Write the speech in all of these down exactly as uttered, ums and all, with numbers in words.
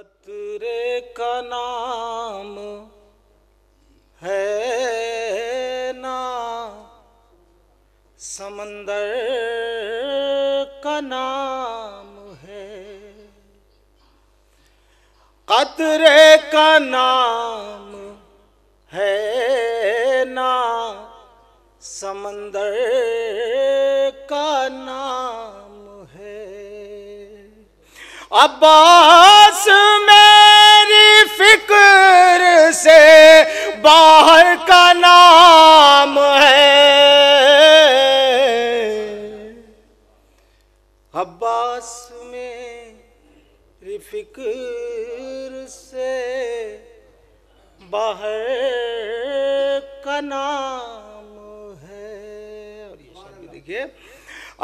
कतरे का नाम है ना, समंदर का नाम है। कतरे का नाम है ना, समंदर का नाम है। अब्बास मेरी फिक्र से बाहर का नाम है। अब्बास मेरी फिक्र से बाहर का नाम है। और ये शब्द देखिए,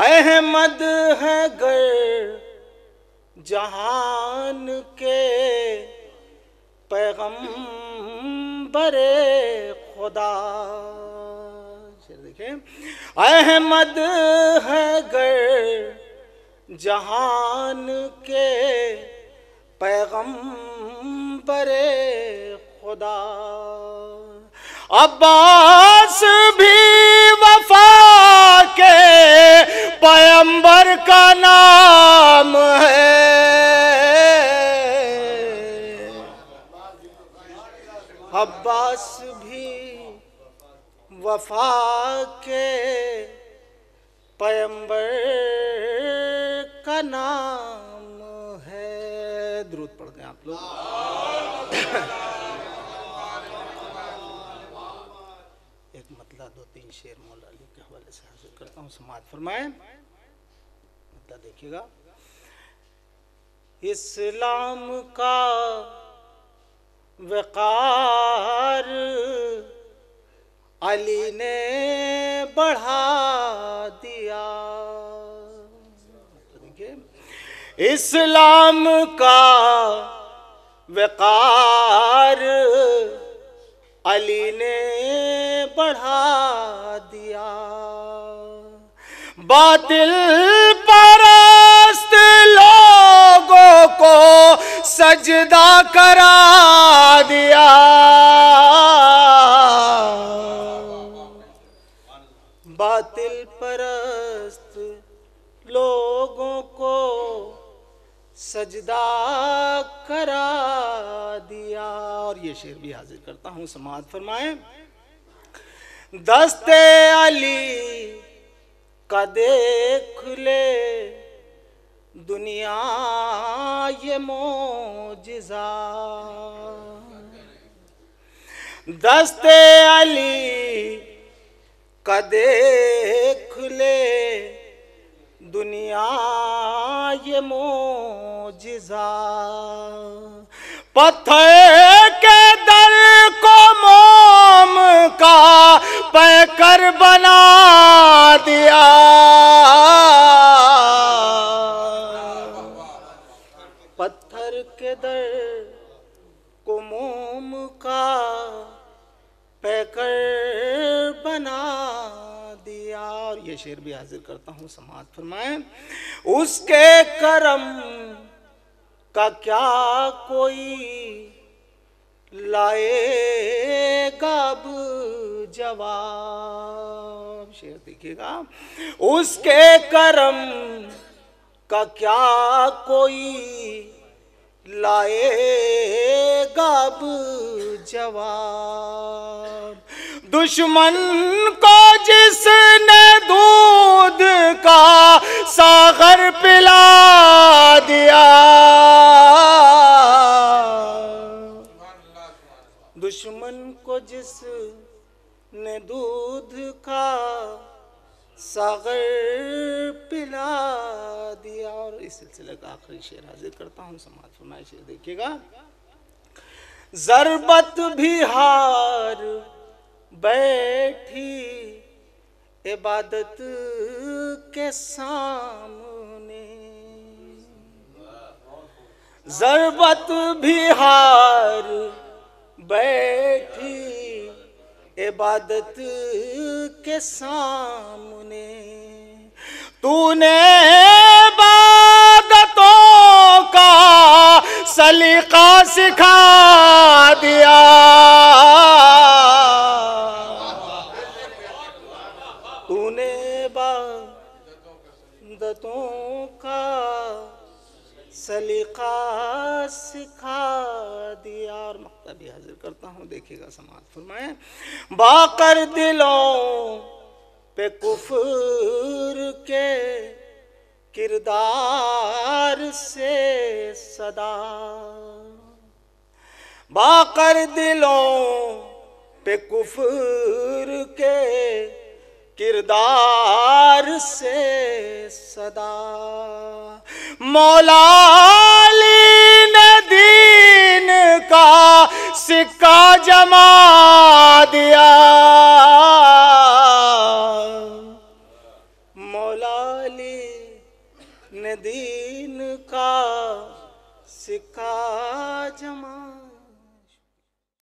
अहमद है गर जहान के, पैगंबरे खुदा। देखें, अहमद है गर जहान के, पैगंबरे खुदा। अब्बास भी वफा के पैगंबर का नाम है। अब्बास भी वफा के पैगंबर का नाम है। दुरूद पढ़ गए आप लोग। एक मतला दो तीन शेर मौला अली के हवाले से हाजिर करता हूँ, समाअत फरमाएं। मतला देखिएगा, इस्लाम का वक़ार अली ने बढ़ा दिया। इस्लाम का वक़ार अली ने बढ़ा दिया। बातिल परस्त लोगों को सजदा करा दिया। बातिल परस्त लोगों को सजदा करा दिया। और ये शेर भी हाजिर करता हूँ, समाअत फरमाएं। दस्ते अली का देख ले दुनिया ये मोजिज़ा। दस्ते अली का देख ले दुनिया ये मोजिज़ा। पत्थर के दर को मोम का पैकर बना दिया। पत्थर के दर को मोम का पैकर बना दिया। और ये शेर भी हाजिर करता हूँ, समाअत फरमाएं। उसके करम का क्या कोई लाएगा अब जवाब। शेर देखिएगा, उसके करम का क्या कोई लाएगा अब जवाब। दुश्मन को जिसने दूध का सागर पिला दिया। दुश्मन को जिसने दूध का सागर पिला दिया। और इस सिलसिले का आखिरी शेर हाजिर करता हूँ, समाअत फरमाएं। शेर देखिएगा, ज़रबत भी हार बैठी इबादत के सामने। ज़रबत भी हार बैठी इबादत के सामने। तूने इबादतों का सलीका सिखा दिया। तूने बांदतों का सलीका सिखा दिया। और मकतबी हाजिर करता हूँ, देखिएगा समाज फरमाए, बाकर दिलों पे कुफर के किरदार से सदा, बाकर दिलों पे कुफर के किरदार से सदा। मौला अली ने दीन का सिक्का जमा दिया, मौला अली ने दीन का सिक्का जमा